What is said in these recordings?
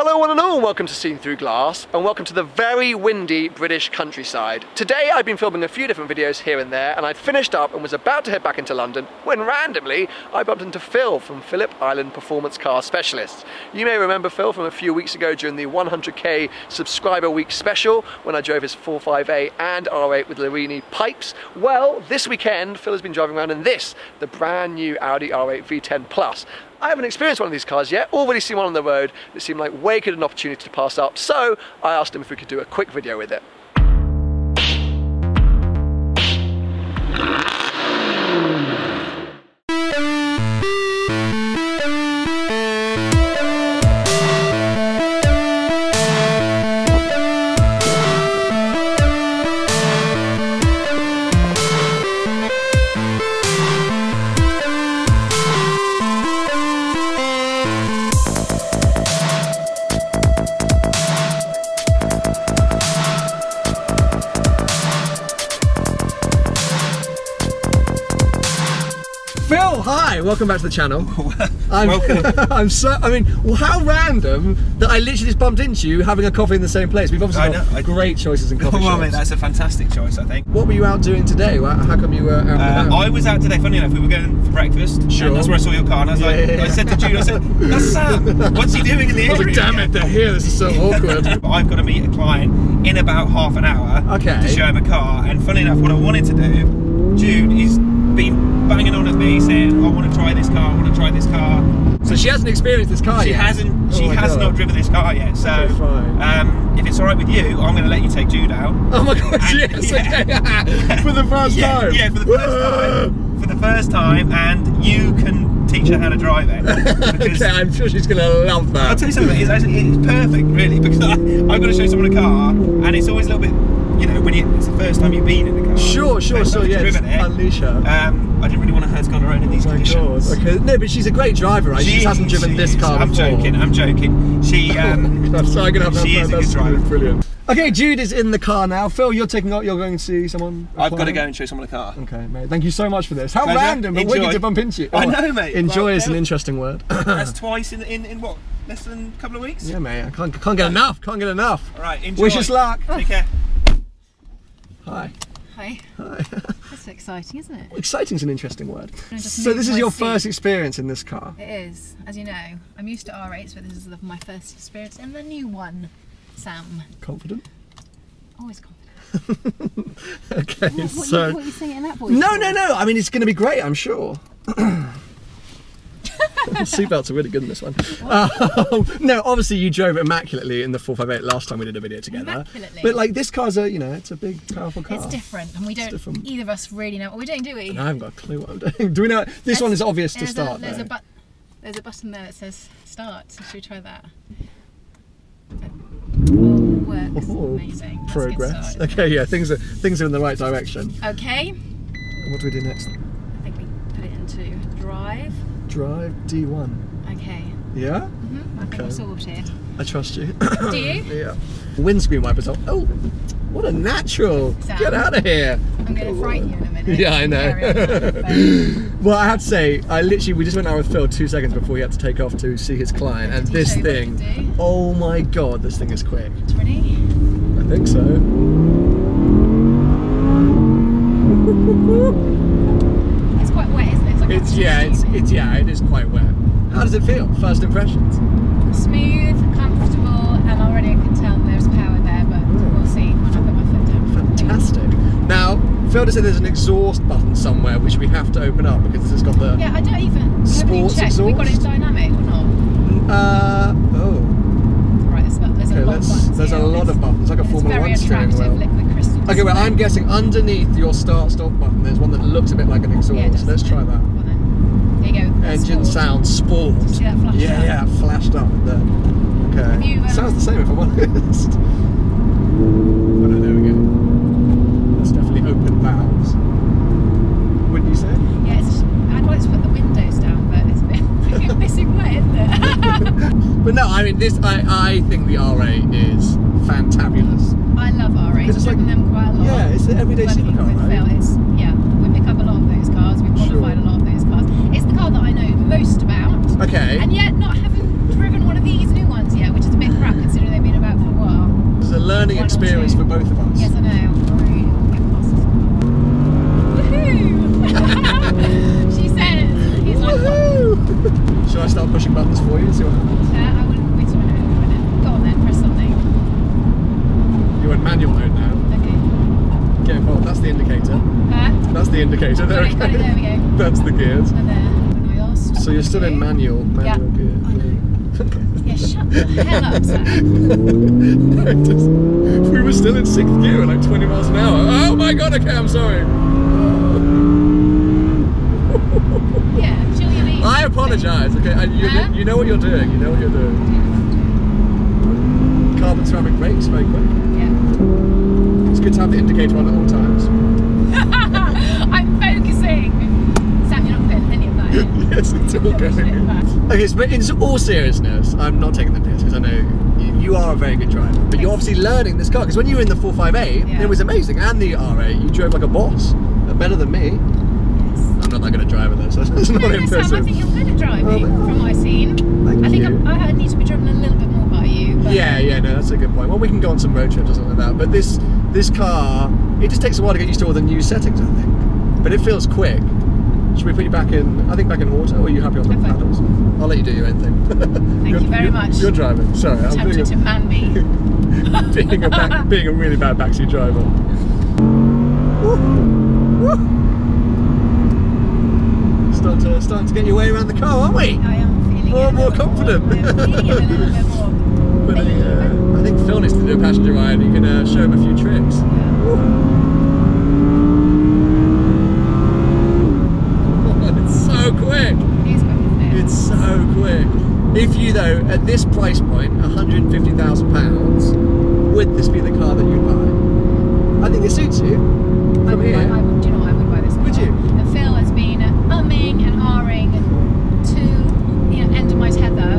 Hello one and all, welcome to Seen Through Glass and welcome to the very windy British countryside. Today I've been filming a few different videos here and there and I'd finished up and was about to head back into London when randomly I bumped into Phil from Philip Ireland Performance Car Specialists. You may remember Phil from a few weeks ago during the 100k subscriber week special when I drove his 458 and R8 with Lorini Pipes. Well, this weekend Phil has been driving around in this, the brand new Audi R8 V10 Plus. I haven't experienced one of these cars yet, already seen one on the road that seemed like way good an opportunity to pass up, so I asked him if we could do a quick video with it. Hi, welcome back to the channel. Welcome. I mean, how random that I literally just bumped into you having a coffee in the same place. We've obviously got great choices in coffee shops. Well, mate, that's a fantastic choice, I think. What were you out doing today? How come you were out and about? I was out today, funny enough, we were going for breakfast. Sure. And that's where I saw your car, and I was like, I said to Jude, I said, that's Sam, what's he doing in the area? I was like, damn it, they're here, this is so awkward. I've got to meet a client in about half an hour to show him a car, and funny enough, what I wanted to do, Jude, he's been banging on at me saying, I want to try this car, I want to try this car. So she hasn't experienced this car yet? She has not driven this car yet, so if it's alright with you, I'm going to let you take Jude out. Oh my god, yes, okay. For the first time? Yeah, for the first time. For the first time, and you can teach her how to drive it. Okay, I'm sure she's going to love that. I'll tell you something, it's perfect really, because I've got to show someone a car, and it's always a little bit, you know, when it's the first time you've been in the car. Sure, sure, so yeah, unleash her. I didn't really want her to go on her own in these conditions. Okay. No, but she's a great driver, right? She hasn't driven this car before. I'm joking. She, sorry, she is a good driver. Brilliant. Okay, Jude is in the car now. Phil, you're taking out, you're going to see someone? I've got to go and show someone a car. Okay, mate, thank you so much for this. How random, but wicked to bump into you. Oh, I know, mate. Enjoy is an interesting word. That's twice in what, less than a couple of weeks? Yeah, mate, I can't get enough, can't get enough. All right, enjoy. Wish us luck. Take care. Hi. Hi. Hi. That's exciting, isn't it? Exciting is an interesting word. So this is your first experience in this car? It is, as you know. I'm used to R8s, but this is my first experience in the new one, Sam. Confident? Always confident. Okay, what are you saying in that voice? No, I mean, it's going to be great, I'm sure. Seatbelts are really good in this one. No, obviously you drove immaculately in the 458 last time we did a video together. Immaculately. But like this car's a, you know, it's a big, powerful car. It's different, and we don't either of us really know what we're doing, do we? And I haven't got a clue what I'm doing. Do we know? This one is obvious to start. There's a button there that says start. So should we try that? Works. Amazing. Progress. Okay, yeah, things are in the right direction. Okay. What do we do next? I think we put it into drive. Drive D1. Okay. Yeah? Mm-hmm. I think I'm sorted. I trust you. Do you? Yeah. Windscreen wipers off. Oh, what a natural. Sam, get out of here. I'm going to frighten you in a minute. Yeah, I know. Well, I have to say, we just went out with Phil 2 seconds before he had to take off to see his client. And this thing, oh my god, this thing is quick. It's ready? I think so. It is quite wet. How does it feel? First impressions? Smooth, comfortable, and already I can tell there's power there, but we'll see when I put my foot down. Fantastic. Now, Phil just said there's an exhaust button somewhere which we have to open up because this has got the sports exhaust. Have we got it dynamic or not? Right, there's a lot of buttons. There's a lot of buttons, like a Formula 1 steering wheel. Liquid crystal. Okay, well, I'm guessing underneath your start-stop button there's one that looks a bit like an exhaust, so let's try that. Engine sound sport. Did you see that flash up? Yeah, yeah, it flashed up there. Okay. Sounds the same if I'm honest. Oh no, there we go. That's definitely open valves. Wouldn't you say? Yeah, I'd like to put the windows down, but it's a bit like a missing wet, isn't it? But no, I mean, I think the R8 is fantabulous. I love R8s. I've driven them quite a lot. Yeah, it's an everyday supercar, right? Yeah, we pick up a lot of those cars. We've modified a lot of those cars. It's the car that I know the most about. Okay. And yet not having driven one of these new ones yet, which is a bit learning experience for both of us. Yes, I know. Woohoo! She says, he's like, woohoo! Should I start pushing buttons for you and see what happens? I wouldn't. Wait a minute. Go on then, press something. You're in manual mode now. Okay. Get involved. That's the indicator. Huh? That's the indicator. There, right, okay. There we go. That's the gears. And there. You're so you're still in manual gear. Yeah. Yeah, shut the hell up, Sam. We were still in 6th gear at like 20 miles an hour. Oh my god, okay, I'm sorry. Yeah, chill your knees. I apologise, okay? You know what you're doing, you know what you're doing. Carbon ceramic brakes, very quick. Yeah. It's good to have the indicator on at all times. I'm focusing. Sam, you're not feeling any of that. Yes, it's all going. Okay, so in all seriousness, I'm not taking the piss because I know you are a very good driver, but you're obviously learning this car because when you were in the 458, it was amazing, and the R8, you drove like a boss, better than me. Yes. I'm not that good at driving though, so it's not impressive. Sam, I think you're good at driving from what I've seen. I think I need to be driven a little bit more by you. But yeah, no, that's a good point. Well, we can go on some road trips or something like that, but this car, it just takes a while to get used to all the new settings, I think, but it feels quick. Should we put you back in, I think back in auto, or are you happy on the paddles? I'll let you do your own thing. Thank you very much. You're driving, sorry. I'm tempted to man me. being a really bad backseat driver. Starting to get your way around the car, aren't we? I am feeling more confident. But I think Phil needs to do a passenger ride, you can show him a few tricks. Yeah. Quick. It's so quick. If you though, at this price point, £150,000, would this be the car that you'd buy? I think it suits you. I would buy this car. Would you? And Phil has been umming and ahhing to end of my tether,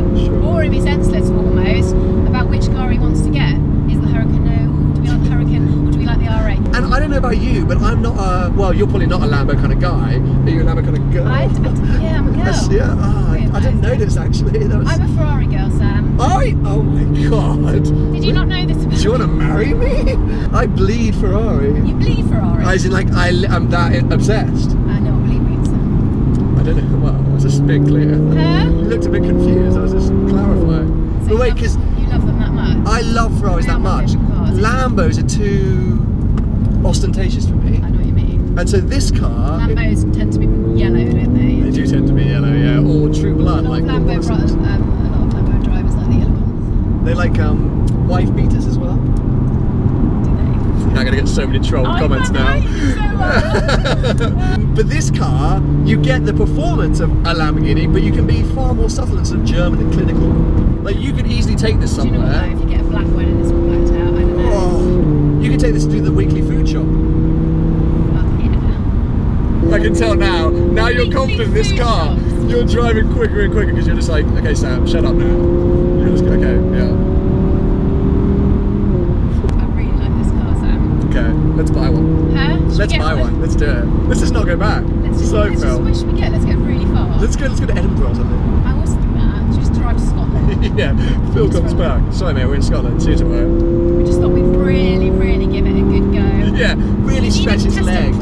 or him is senseless almost, about which car he wants to get. Is the Huracán, do we like the Huracán, or do we like the R8? And I don't know about you, but I'm not a, well, you're probably not a Lambo kind of guy. Are you a Lambo kind of girl? Yeah, I'm a girl. Yeah, I didn't know this actually. I'm a Ferrari girl, Sam. Oh my god. Did you not know this about me? Do you want to marry me? I bleed Ferrari. You bleed Ferrari? As in, like, I'm that obsessed. No, believe me, Sam. I don't know, well, I was just being clear. You looked a bit confused, I was just clarifying. So but wait, because... You love them that much? I love Ferraris that much. Lambos are too... ostentatious for me. I know what you mean. And so this car... Lambos tend to be yellow, don't they? They do tend to be yellow, yeah, or true blood. A lot of Lambo drivers like the yellow ones. They like wife beaters as well. Do they? I'm going to get so many troll comments now. So well. But this car, you get the performance of a Lamborghini, but you can be far more subtle and sort of German and clinical. Like, you could easily take this somewhere. Do you know what, though, if you get a black one and it's all blacked out, I don't know. You can take this to the weekly food shop. Oh, yeah. I can tell now. Now you're confident in this car. You're driving quicker and quicker because you're just like, okay, Sam, shut up now. You're just okay, yeah. I really like this car, Sam. Okay, let's buy one. Huh? Let's buy one. Let's do it. Let's just not go back. Let's get really far. Let's go to Edinburgh or something. I was thinking that. Just drive to Scotland. Yeah. Phil comes back. Sorry, mate. We're in Scotland. See you tomorrow. We just thought we'd really give it a good go. Yeah, really stretch its legs.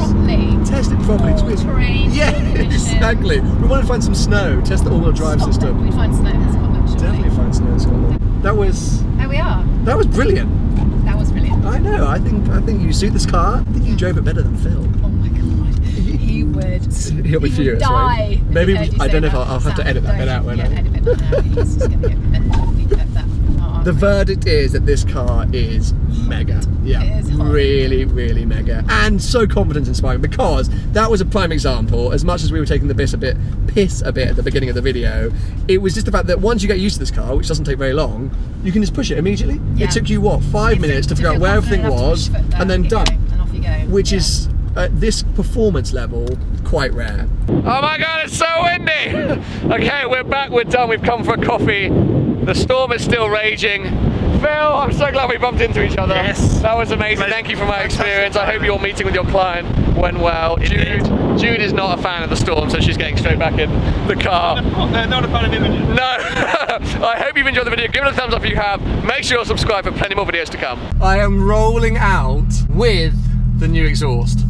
Test it properly. All-terrain. Yeah, exactly. We want to find some snow. Test the all-wheel drive system. We find snow in Scotland, surely. Definitely find snow in Scotland. That was... There we are. That was brilliant. That was brilliant. I know. I think you suit this car. I think you drove it better than Phil. Oh my god. He would. He'll be furious. Right? Maybe I don't know if I'll have to edit that bit out. Yeah, edit it out. He's just going to get the verdict is that this car is mega. Yeah, really mega, and so confidence inspiring, because that was a prime example. As much as we were taking the piss a bit at the beginning of the video, it was just the fact that once you get used to this car, which doesn't take very long, you can just push it immediately. Yeah. It took you what, 5 minutes to figure out where everything was, and then done. And off you go. Which is at this performance level quite rare. Oh my god, it's so windy. Okay, we're back. We're done. We've come for a coffee. The storm is still raging. Phil, I'm so glad we bumped into each other. Yes. That was amazing. Thank you for my experience. I hope your meeting with your client went well. Jude is not a fan of the storm, so she's getting straight back in the car. Not a fan of images. No. I hope you've enjoyed the video. Give it a thumbs up if you have. Make sure you're subscribed for plenty more videos to come. I am rolling out with the new exhaust.